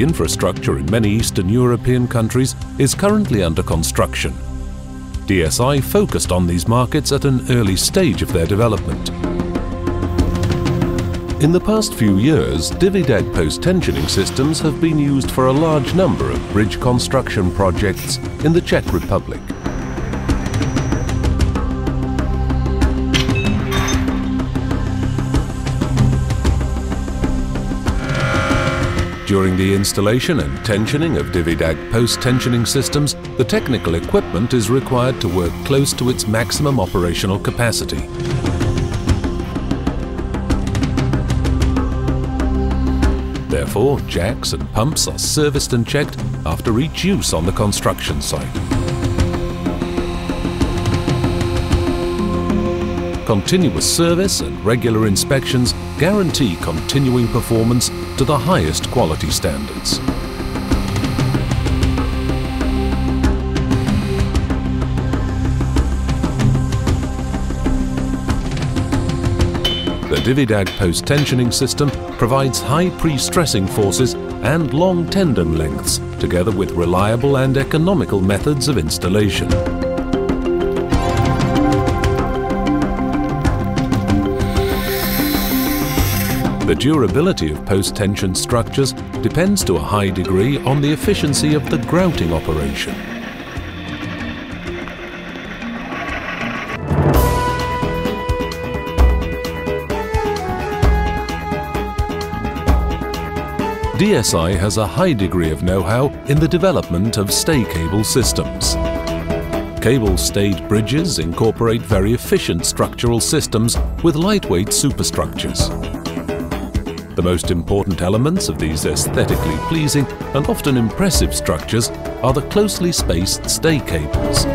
The infrastructure in many Eastern European countries is currently under construction. DSI focused on these markets at an early stage of their development. In the past few years, DYWIDAG post-tensioning systems have been used for a large number of bridge construction projects in the Czech Republic. During the installation and tensioning of DYWIDAG post-tensioning systems, the technical equipment is required to work close to its maximum operational capacity. Therefore, jacks and pumps are serviced and checked after each use on the construction site. Continuous service and regular inspections guarantee continuing performance to the highest quality standards. The DYWIDAG post-tensioning system provides high pre-stressing forces and long tendon lengths, together with reliable and economical methods of installation. The durability of post-tension structures depends to a high degree on the efficiency of the grouting operation. DSI has a high degree of know-how in the development of stay cable systems. Cable-stayed bridges incorporate very efficient structural systems with lightweight superstructures. The most important elements of these aesthetically pleasing and often impressive structures are the closely spaced stay cables.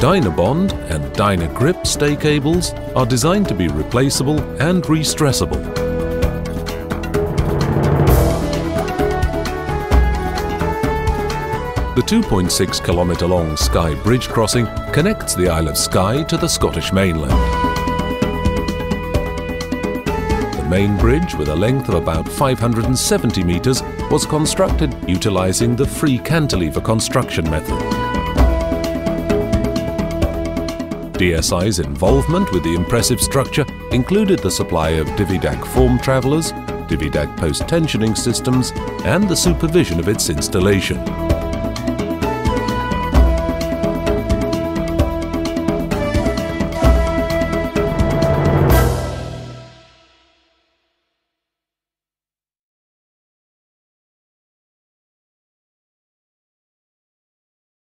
DYNA Bond and DYNA Grip stay cables are designed to be replaceable and re-stressable. The 2.6-kilometre-long Sky Bridge crossing connects the Isle of Skye to the Scottish mainland. The main bridge, with a length of about 570 metres, was constructed utilising the free cantilever construction method. DSI's involvement with the impressive structure included the supply of DYWIDAG form travellers, DYWIDAG post-tensioning systems and the supervision of its installation.